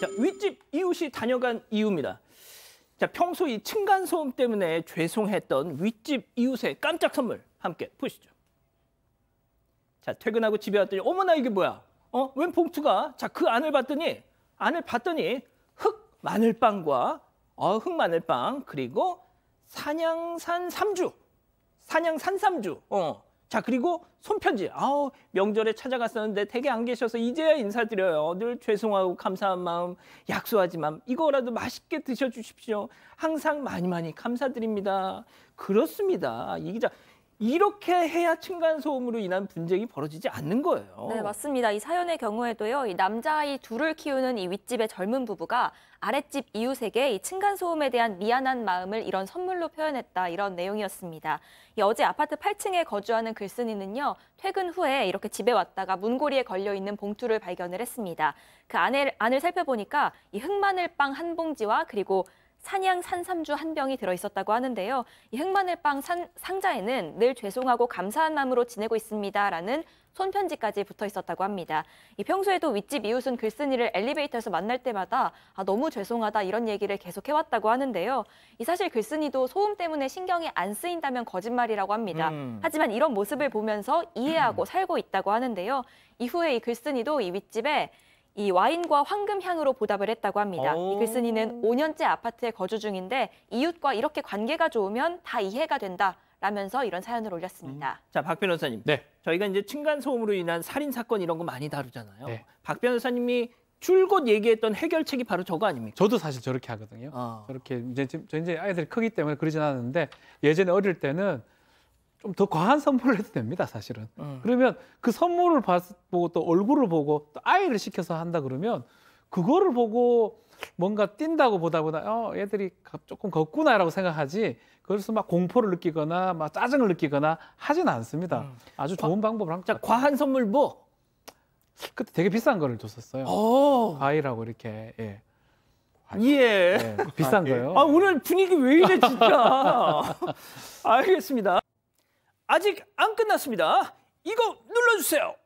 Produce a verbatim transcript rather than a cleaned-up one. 자, 윗집 이웃이 다녀간 이유입니다. 자, 평소 이 층간소음 때문에 죄송했던 윗집 이웃의 깜짝 선물 함께 보시죠. 자, 퇴근하고 집에 왔더니 어머나 이게 뭐야? 어? 웬 봉투가? 자, 그 안을 봤더니 안을 봤더니 흑마늘빵과 어, 흑마늘빵 그리고 산양산삼주. 산양산삼주. 어. 자, 그리고 손편지. 아우, 명절에 찾아갔었는데 댁에 안 계셔서 이제야 인사드려요. 늘 죄송하고 감사한 마음 약소하지만 이거라도 맛있게 드셔주십시오. 항상 많이 많이 감사드립니다. 그렇습니다. 이 기자, 이렇게 해야 층간소음으로 인한 분쟁이 벌어지지 않는 거예요. 네, 맞습니다. 이 사연의 경우에도요, 이 남자아이 둘을 키우는 이 윗집의 젊은 부부가 아랫집 이웃에게 이 층간소음에 대한 미안한 마음을 이런 선물로 표현했다, 이런 내용이었습니다. 이 어제 아파트 팔 층에 거주하는 글쓴이는요, 퇴근 후에 이렇게 집에 왔다가 문고리에 걸려있는 봉투를 발견을 했습니다. 그 안을, 안을 살펴보니까 이 흑마늘빵 한 봉지와 그리고 산양 산삼주 한 병이 들어있었다고 하는데요. 이 흑마늘빵 산, 상자에는 늘 죄송하고 감사한 마음으로 지내고 있습니다라는 손편지까지 붙어 있었다고 합니다. 이 평소에도 윗집 이웃은 글쓴이를 엘리베이터에서 만날 때마다 아, 너무 죄송하다 이런 얘기를 계속 해왔다고 하는데요. 이 사실 글쓴이도 소음 때문에 신경이 안 쓰인다면 거짓말이라고 합니다. 음. 하지만 이런 모습을 보면서 이해하고 음. 살고 있다고 하는데요. 이후에 이 글쓴이도 이 윗집에 이 와인과 황금향으로 보답을 했다고 합니다. 이 글쓴이는 오 년째 아파트에 거주 중인데 이웃과 이렇게 관계가 좋으면 다 이해가 된다라면서 이런 사연을 올렸습니다. 음. 자, 박 변호사님, 네. 저희가 이제 층간소음으로 인한 살인사건 이런 거 많이 다루잖아요. 네. 박 변호사님이 줄곧 얘기했던 해결책이 바로 저거 아닙니까? 저도 사실 저렇게 하거든요. 어. 저렇게 이제 저 이제 아이들이 크기 때문에 그러진 않았는데 예전에 어릴 때는 좀 더 과한 선물을 해도 됩니다, 사실은. 음. 그러면 그 선물을 보고 또 얼굴을 보고 또 아이를 시켜서 한다 그러면 그거를 보고 뭔가 뛴다고 보다보다 어, 애들이 조금 걷구나라고 생각하지 그래서 막 공포를 느끼거나 막 짜증을 느끼거나 하진 않습니다. 음. 아주 좋은 과, 방법을 한 것 같아요. 과한 선물 뭐? 그때 되게 비싼 거를 줬었어요. 오. 과일하고 이렇게. 예. 예. 예. 비싼 아, 거요. 아, 오늘 분위기 왜 이래, 진짜. 알겠습니다. 아직 안 끝났습니다. 이거 눌러주세요.